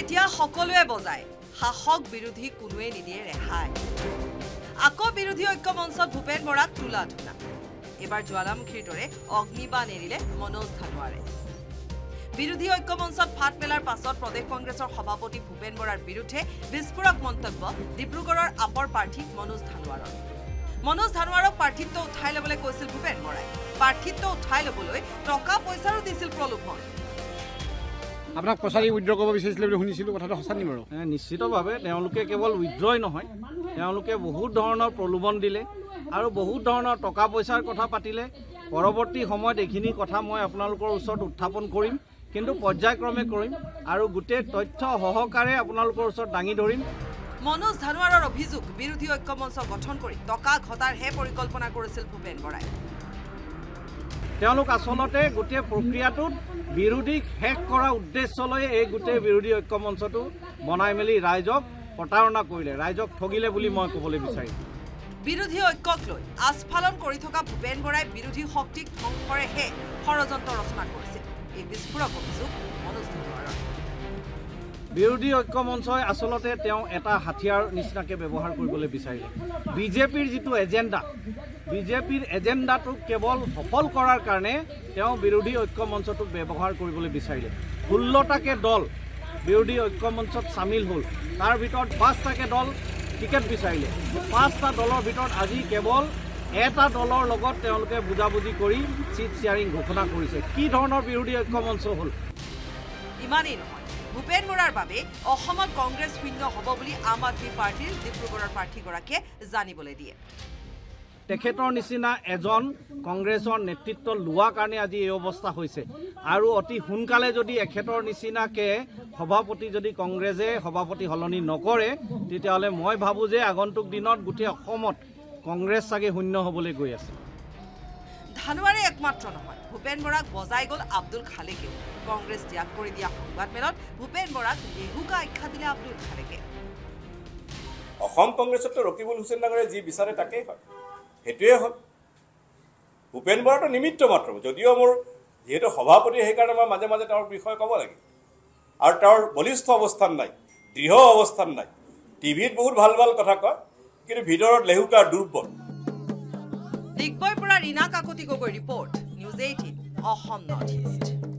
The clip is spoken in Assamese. এতিয়া সকলোৱে বজায় হাহক বিৰোধী কোনোৱে নিদিয়ে ৰেহাই আকো বিৰোধী ঐক্য মঞ্চত ভূপেন বৰা তুলা ধুনা এবাৰ জ্বালামুখীৰ দৰে অগ্নিবাণ এৰিলে মনোজ ধানোৱাৰে বিৰোধী ঐক্য মঞ্চত ফাট মেলাৰ পাছত প্ৰদেশ কংগ্ৰেছৰ সভাপতি ভূপেন বৰাৰ বিৰুদ্ধে বিস্ফোৰক মন্তব্য ডিব্ৰুগড়ৰ আপৰ প্ৰাৰ্থী মনোজ ধানোৱাৰক প্ৰাৰ্থিত্ব উঠাই ল'বলৈ কৈছিল ভূপেন বৰাই প্ৰাৰ্থিত্ব উঠাই ল'বলৈ টকা পইচাও দিছিল প্ৰলোভন আপনার পসারি উইথড্র করব বিচাৰিছিলে বুলি শুনিছিলো কথাটো হসা নিমাৰো নিশ্চিতভাৱে তেওঁলোকে কেৱল উইথড্ৰই নহয় তেওঁলোকে বহুত ধৰণৰ প্ৰলোভন দিলে আৰু বহুত ধৰণৰ টকা পইচাৰ কথা পাতিলে পৰৱৰ্তী সময়ত এখিনি কথা মই আপোনালোকৰ ওচৰত উত্থাপন কৰিম কিন্তু পৰ্যায়ক্ৰমে কৰিম আৰু গুটে তথ্য সহকাৰে আপোনালোকৰ ওচৰত ডাঙি ধৰিম মনোজ ধানোৱাৰৰ অভিযোগ বিৰোধী ঐক্য মঞ্চ গঠন কৰি টকা ঘটাৰ হে পৰিকল্পনা কৰিছিল ভূপেন বৰাই তেওঁলোক আসলতে গুটে প্ৰক্ৰিয়াটো বিৰোধী হেক কৰা উদ্দেশ্য লৈ এই গুটে বিৰোধী ঐক্য মঞ্চটো বনাই মেলি ৰাইজক পটাৰণা কৰিলে ৰাইজক ঠগিলে বুলি মই ক'বলৈ বিচাৰিছো বিৰোধী ঐক্যক লৈ আস্ফালন কৰি থকা ভূপেন বৰাই বিৰোধী শক্তিক ধ্বংসৰে হে ষড়যন্ত্ৰ ৰচনা কৰিছে এই বিস্ফোৰক অভিযোগ মনোজ ধানোৱাৰৰ বিৰোধী ঐক্য মঞ্চই আসলতে তেওঁ এটা হাতিয়াৰ নিচিনাকৈ ব্যৱহাৰ কৰিবলৈ বিচাৰিলে বিজেপিৰ যিটো এজেন্ডা বিজেপিৰ এজেন্ডাটো কেৱল সফল কৰাৰ কাৰণে তেওঁ বিৰোধী ঐক্য মঞ্চটো ব্যৱহাৰ কৰিবলৈ বিচাৰিলে ১৬টাকে দল বিৰোধী ঐক্য মঞ্চত সামিল হ'ল তাৰ ভিতৰত ৫টাকে দল টিকেট বিচাৰিলে ৫টা দলৰ ভিতৰত আজি কেৱল এটা দলৰ লগত তেওঁলোকে বুজাবুজি কৰি চিট শ্বেয়াৰিং ঘোষণা কৰিছে কি ধৰণৰ বিৰোধী ঐক্য মঞ্চ হ'ল ইমানেই নহয় ভূপেন বৰাৰ বাবে অসমত কংগ্ৰেছ শূন্য হ'ব বুলি আম আদমি পাৰ্টিৰ ডিব্ৰুগড়ৰ প্ৰাৰ্থীগৰাকীয়ে জানিবলৈ দিয়ে তেখেতৰ নিচিনা এজন কংগ্ৰেছৰ নেতৃত্ব লোৱা কাৰণে আজি এই অৱস্থা হৈছে আৰু অতি সোনকালে যদি এখেতৰ নিচিনাকে সভাপতি যদি কংগ্ৰেছে সভাপতি হলনি নকৰে তেতিয়াহ'লে মই ভাবো যে আগন্তুক দিনত গোটেই অসমত কংগ্ৰেছ চাগে শূন্য হ'বলৈ গৈ আছে ধানোৱাৰে একমাত্ৰ নহয় ভূপেন বৰাক বজাই গ'ল আব্দুল খালেকে কংগ্ৰেছ ত্যাগ কৰি দিয়া সংবাদ মেলত ভূপেন বৰাক বেহুকা আখ্যা দিলে আব্দুল খালেকে অসম কংগ্ৰেছতো ৰকিবুল হুছেইন ডাঙৰে যি বিচাৰে তাকেই হয় হেটোৱে হ'ল ভূপেন বৰাটো নিমিত্ত মাত্ৰ যদিও মোৰ যেহেতু সভাপতি সেইকাৰণে মই মাজে মাজে তাৰ বিষয়ে ক'ব লাগে আৰু তাৰ বলিষ্ঠ অৱস্থান নাই দৃঢ় অৱস্থান নাই টিভিত বহুত ভাল ভাল কথা কয় কিন্তু ভিতৰত লেহুকা দুৰ্বল ডিগবৈৰ পৰা Rina Kakati Gogoi report news 18 Assam north east